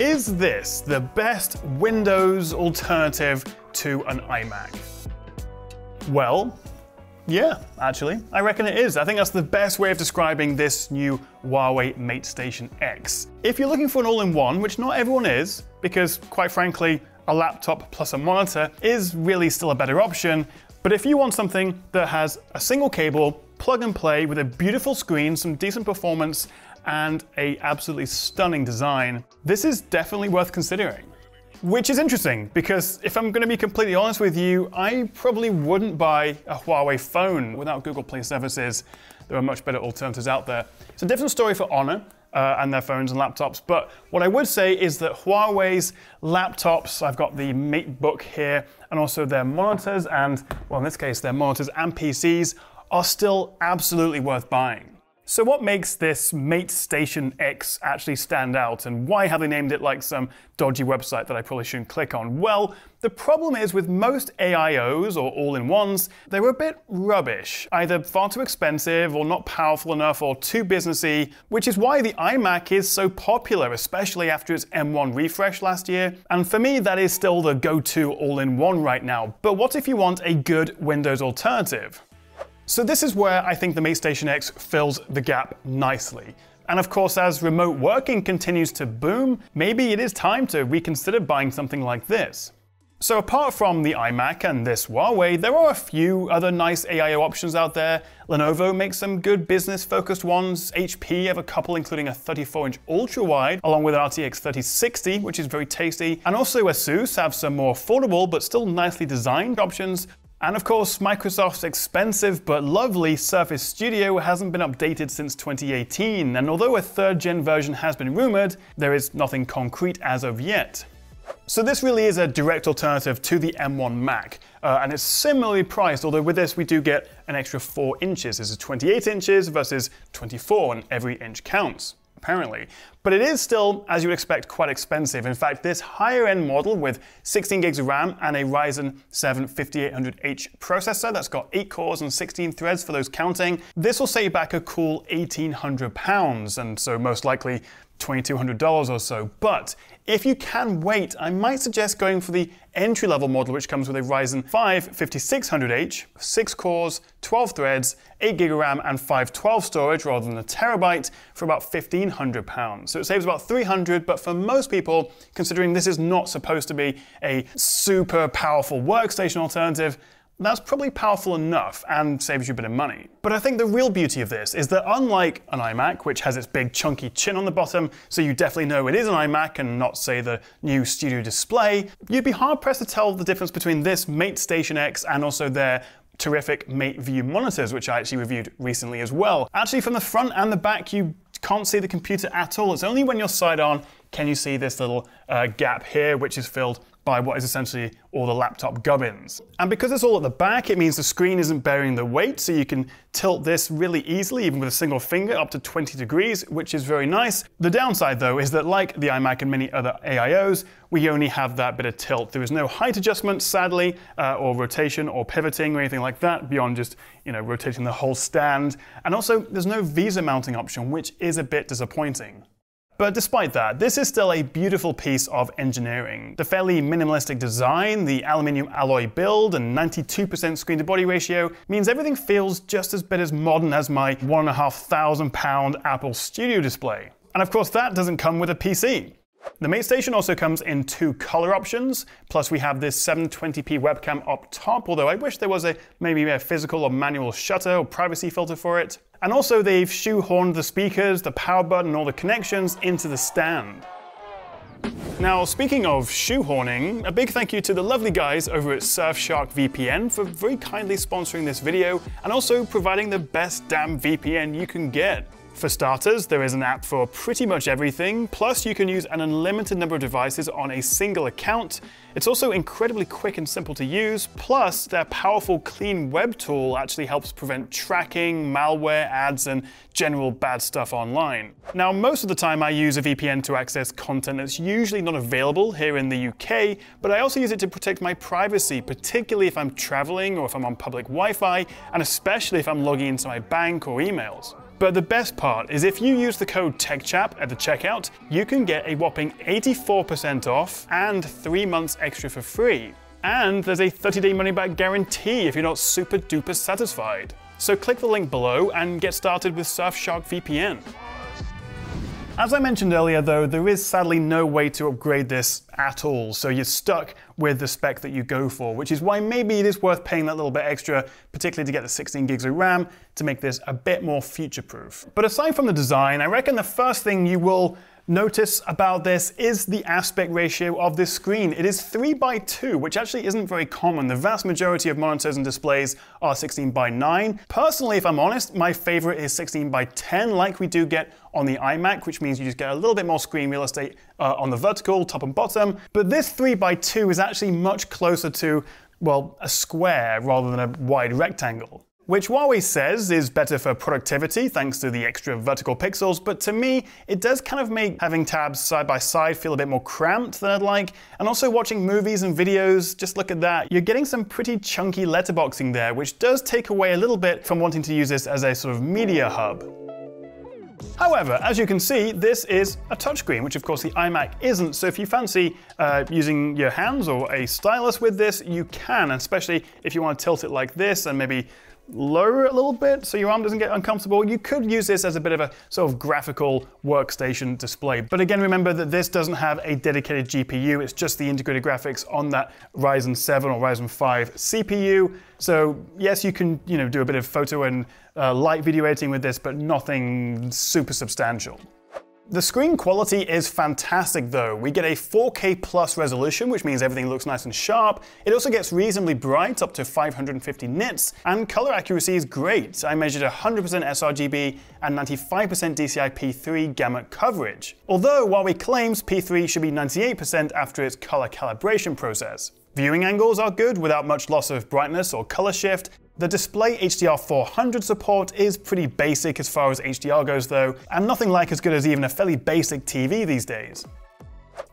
Is this the best Windows alternative to an iMac? Well, yeah, actually, I reckon it is. I think that's the best way of describing this new Huawei MateStation X. If you're looking for an all-in-one, which not everyone is, because quite frankly, a laptop plus a monitor is really still a better option, but if you want something that has a single cable, plug and play with a beautiful screen, some decent performance, and a absolutely stunning design, this is definitely worth considering. Which is interesting, because if I'm going to be completely honest with you, I probably wouldn't buy a Huawei phone without Google Play services. There are much better alternatives out there. It's a different story for Honor and their phones and laptops, but what I would say is that Huawei's laptops, I've got the MateBook here, and also their monitors and, well in this case, their monitors and PCs are still absolutely worth buying. So what makes this MateStation X actually stand out, and why have they named it like some dodgy website that I probably shouldn't click on? Well, the problem is with most AIOs or all-in-ones, they were a bit rubbish, either far too expensive or not powerful enough or too businessy, which is why the iMac is so popular, especially after its M1 refresh last year. And for me, that is still the go-to all-in-one right now. But what if you want a good Windows alternative? So this is where I think the MateStation X fills the gap nicely. And of course, as remote working continues to boom, maybe it is time to reconsider buying something like this. So apart from the iMac and this Huawei, there are a few other nice AIO options out there. Lenovo makes some good business-focused ones. HP have a couple, including a 34-inch ultra-wide, along with an RTX 3060, which is very tasty. And also ASUS have some more affordable but still nicely designed options. And of course, Microsoft's expensive but lovely Surface Studio hasn't been updated since 2018, and although a third-gen version has been rumored, there is nothing concrete as of yet. So this really is a direct alternative to the M1 Mac, and it's similarly priced, although with this we do get an extra 4 inches. This is 28 inches versus 24, and every inch counts, apparently. But it is still, as you would expect, quite expensive. In fact, this higher-end model with 16 gigs of RAM and a Ryzen 7 5800H processor that's got 8 cores and 16 threads for those counting, this will set you back a cool £1,800, and so most likely $2,200 or so. But if you can wait, I might suggest going for the entry-level model, which comes with a Ryzen 5 5600H, 6 cores, 12 threads, 8 gig of RAM and 512 storage rather than a terabyte for about £1,500. So it saves about £300, but for most people, considering this is not supposed to be a super powerful workstation alternative, that's probably powerful enough and saves you a bit of money. But I think the real beauty of this is that unlike an iMac, which has its big chunky chin on the bottom, so you definitely know it is an iMac and not, say, the new Studio display, you'd be hard-pressed to tell the difference between this MateStation X and also their terrific MateView monitors, which I actually reviewed recently as well. Actually, from the front and the back, you can't see the computer at all. It's only when you're side on can you see this little gap here, which is filled by what is essentially all the laptop gubbins. And because it's all at the back, it means the screen isn't bearing the weight, so you can tilt this really easily, even with a single finger, up to 20 degrees, which is very nice. The downside, though, is that like the iMac and many other AIOs, we only have that bit of tilt. There is no height adjustment, sadly, or rotation or pivoting or anything like that, beyond just, you know, rotating the whole stand. And also, there's no visor mounting option, which is a bit disappointing. But despite that, this is still a beautiful piece of engineering. The fairly minimalistic design, the aluminium alloy build, and 92% screen to body ratio means everything feels just as bit as modern as my £1,500 Apple Studio display. And of course, that doesn't come with a PC. The MateStation also comes in 2 color options, plus we have this 720p webcam up top, although I wish there was maybe a physical or manual shutter or privacy filter for it. And also they've shoehorned the speakers, the power button, and all the connections into the stand. Now, speaking of shoehorning, a big thank you to the lovely guys over at Surfshark VPN for very kindly sponsoring this video and also providing the best damn VPN you can get. For starters, there is an app for pretty much everything, plus you can use an unlimited number of devices on a single account. It's also incredibly quick and simple to use, plus their powerful clean web tool actually helps prevent tracking, malware, ads, and general bad stuff online. Now, most of the time I use a VPN to access content that's usually not available here in the UK, but I also use it to protect my privacy, particularly if I'm traveling or if I'm on public Wi-Fi, and especially if I'm logging into my bank or emails. But the best part is if you use the code TECHCHAP at the checkout, you can get a whopping 84% off and 3 months extra for free. And there's a 30-day money-back guarantee if you're not super duper satisfied. So click the link below and get started with Surfshark VPN. As I mentioned earlier though, there is sadly no way to upgrade this at all, so you're stuck with the spec that you go for, which is why maybe it is worth paying that little bit extra, particularly to get the 16 gigs of RAM to make this a bit more future-proof. But aside from the design, I reckon the first thing you will notice about this is the aspect ratio of this screen. It is 3:2, which actually isn't very common. The vast majority of monitors and displays are 16:9. Personally, if I'm honest, my favorite is 16:10, like we do get on the iMac, which means you just get a little bit more screen real estate on the vertical, top and bottom. But this 3:2 is actually much closer to, well, a square rather than a wide rectangle, which Huawei says is better for productivity thanks to the extra vertical pixels, but to me, it does kind of make having tabs side by side feel a bit more cramped than I'd like, and also watching movies and videos, just look at that. You're getting some pretty chunky letterboxing there, which does take away a little bit from wanting to use this as a sort of media hub. However, as you can see, this is a touchscreen, which of course the iMac isn't, so if you fancy using your hands or a stylus with this, you can, especially if you want to tilt it like this and maybe lower it a little bit so your arm doesn't get uncomfortable. You could use this as a bit of a sort of graphical workstation display. But again, remember that this doesn't have a dedicated GPU. It's just the integrated graphics on that Ryzen 7 or Ryzen 5 CPU. So yes, you can do a bit of photo and light video editing with this, but nothing super substantial. The screen quality is fantastic though. We get a 4K plus resolution, which means everything looks nice and sharp. It also gets reasonably bright, up to 550 nits, and color accuracy is great. I measured 100% sRGB and 95% DCI-P3 gamut coverage. Although Huawei claims P3 should be 98% after its color calibration process. Viewing angles are good without much loss of brightness or color shift. The display HDR 400 support is pretty basic as far as HDR goes though, and nothing like as good as even a fairly basic TV these days.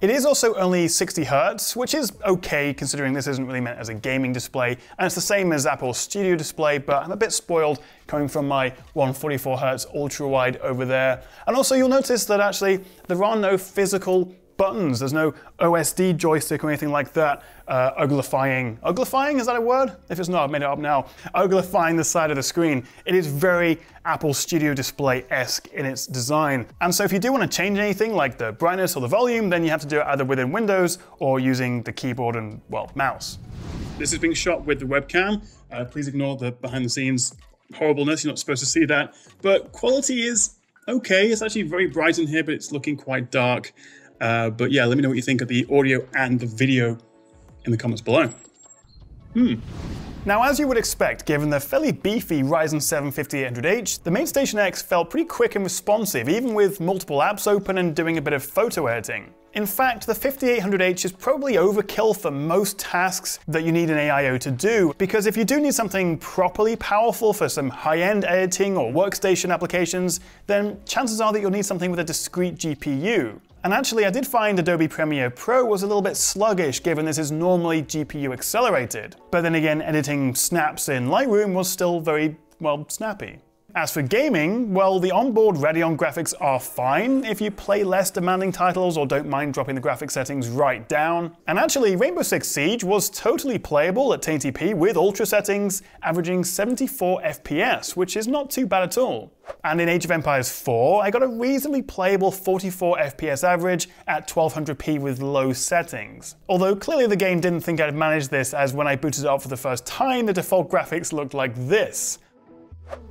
It is also only 60 Hz, which is okay considering this isn't really meant as a gaming display, and it's the same as Apple's Studio display, but I'm a bit spoiled coming from my 144 Hz ultra-wide over there. And also you'll notice that actually there are no physical buttons, there's no OSD joystick or anything like that, uglifying, is that a word? If it's not, I've made it up now. Uglifying the side of the screen. It is very Apple Studio Display-esque in its design. And so if you do want to change anything like the brightness or the volume, then you have to do it either within Windows or using the keyboard and, well, mouse. This is being shot with the webcam. Please ignore the behind the scenes horribleness, you're not supposed to see that. But quality is okay, it's actually very bright in here, but it's looking quite dark. But yeah, let me know what you think of the audio and the video in the comments below. Now, as you would expect, given the fairly beefy Ryzen 7 5800H, the MateStation X felt pretty quick and responsive, even with multiple apps open and doing a bit of photo editing. In fact, the 5800H is probably overkill for most tasks that you need an AIO to do, because if you do need something properly powerful for some high-end editing or workstation applications, then chances are that you'll need something with a discrete GPU. And actually, I did find Adobe Premiere Pro was a little bit sluggish given this is normally GPU accelerated. But then again, editing snaps in Lightroom was still very, well, snappy. As for gaming, well, the onboard Radeon graphics are fine if you play less demanding titles or don't mind dropping the graphics settings right down. And actually, Rainbow Six Siege was totally playable at 1080p with ultra settings, averaging 74 FPS, which is not too bad at all. And in Age of Empires IV, I got a reasonably playable 44 FPS average at 1200p with low settings. Although clearly the game didn't think I'd manage this, as when I booted it up for the first time, the default graphics looked like this.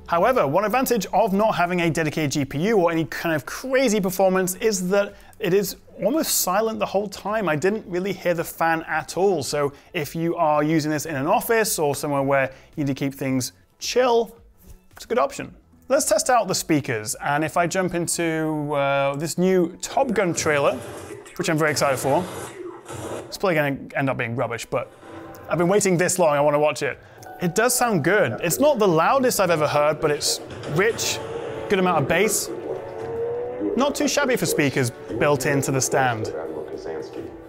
However, one advantage of not having a dedicated GPU or any kind of crazy performance is that it is almost silent the whole time. I didn't really hear the fan at all. So if you are using this in an office or somewhere where you need to keep things chill, it's a good option. Let's test out the speakers. And if I jump into this new Top Gun trailer, which I'm very excited for, it's probably going to end up being rubbish, but I've been waiting this long. I want to watch it. It does sound good. It's not the loudest I've ever heard, but it's rich, good amount of bass. Not too shabby for speakers built into the stand.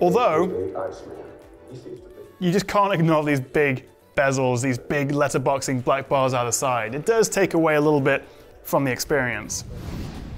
Although, you just can't ignore these big bezels, these big letterboxing black bars out of the side. It does take away a little bit from the experience.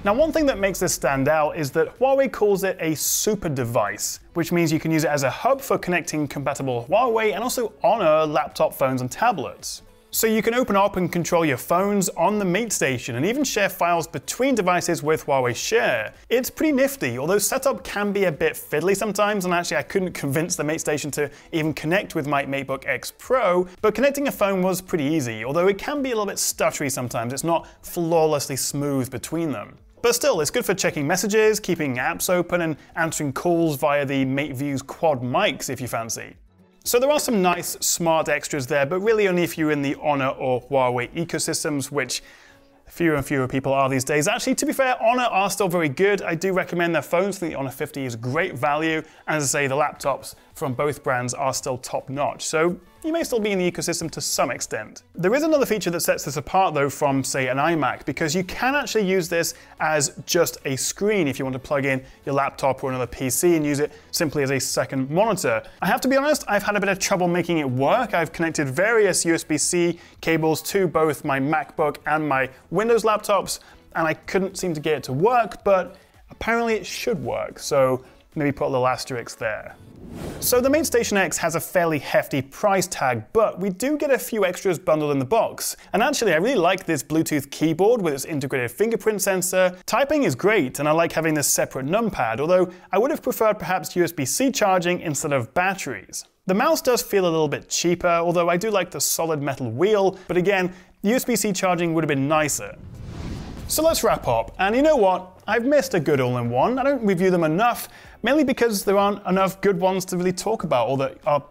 Now, one thing that makes this stand out is that Huawei calls it a super device, which means you can use it as a hub for connecting compatible Huawei and also Honor laptop phones and tablets. So you can open up and control your phones on the MateStation and even share files between devices with Huawei Share. It's pretty nifty, although setup can be a bit fiddly sometimes, and actually I couldn't convince the MateStation to even connect with my MateBook X Pro, but connecting a phone was pretty easy, although it can be a little bit stuttery sometimes. It's not flawlessly smooth between them. But still, it's good for checking messages, keeping apps open, and answering calls via the MateView's quad mics if you fancy. So there are some nice smart extras there, but really only if you're in the Honor or Huawei ecosystems, which fewer and fewer people are these days. Actually, to be fair, Honor are still very good. I do recommend their phones. The Honor 50 is great value. And as I say, the laptops from both brands are still top notch. So you may still be in the ecosystem to some extent. There is another feature that sets this apart though from, say, an iMac, because you can actually use this as just a screen if you want to plug in your laptop or another PC and use it simply as a second monitor. I have to be honest, I've had a bit of trouble making it work. I've connected various USB-C cables to both my MacBook and my Windows laptops, and I couldn't seem to get it to work, but apparently it should work, so maybe put a little asterisk there. So the MateStation X has a fairly hefty price tag, but we do get a few extras bundled in the box. And actually, I really like this Bluetooth keyboard with its integrated fingerprint sensor. Typing is great, and I like having this separate numpad, although I would have preferred perhaps USB-C charging instead of batteries. The mouse does feel a little bit cheaper, although I do like the solid metal wheel, but again, USB-C charging would have been nicer. So let's wrap up, and you know what? I've missed a good all-in-one. I don't review them enough, mainly because there aren't enough good ones to really talk about or that are,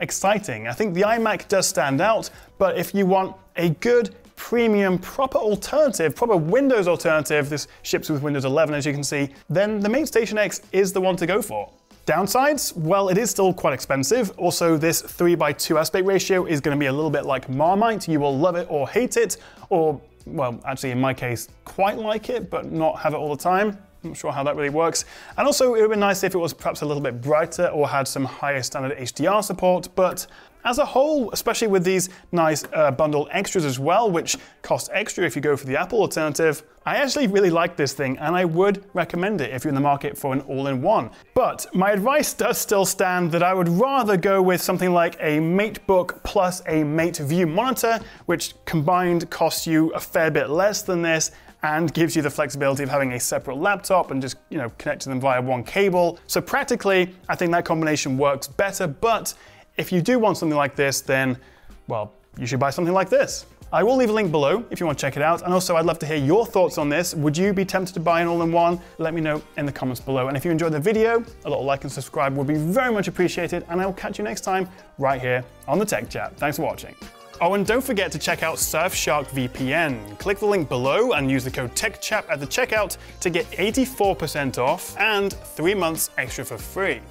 exciting. I think the iMac does stand out, but if you want a good, premium, proper alternative, proper Windows alternative, this ships with Windows 11 as you can see, then the MateStation X is the one to go for. Downsides? Well, it is still quite expensive. Also, this 3:2 aspect ratio is going to be a little bit like Marmite. You will love it or hate it, or, well, actually in my case, quite like it, but not have it all the time. I'm not sure how that really works. And also, it would be nice if it was perhaps a little bit brighter or had some higher standard HDR support, but as a whole, especially with these nice bundle extras as well, which cost extra if you go for the Apple alternative, I actually really like this thing and I would recommend it if you're in the market for an all-in-one. But my advice does still stand that I would rather go with something like a MateBook plus a MateView monitor, which combined costs you a fair bit less than this and gives you the flexibility of having a separate laptop and just, connecting them via one cable. So practically, I think that combination works better, but if you do want something like this, then, well, you should buy something like this. I will leave a link below if you want to check it out. And also, I'd love to hear your thoughts on this. Would you be tempted to buy an all-in-one? Let me know in the comments below. And if you enjoyed the video, a little like and subscribe would be very much appreciated. And I will catch you next time right here on the Tech Chat. Thanks for watching. Oh, and don't forget to check out Surfshark VPN. Click the link below and use the code TECHCHAP at the checkout to get 84% off and 3 months extra for free.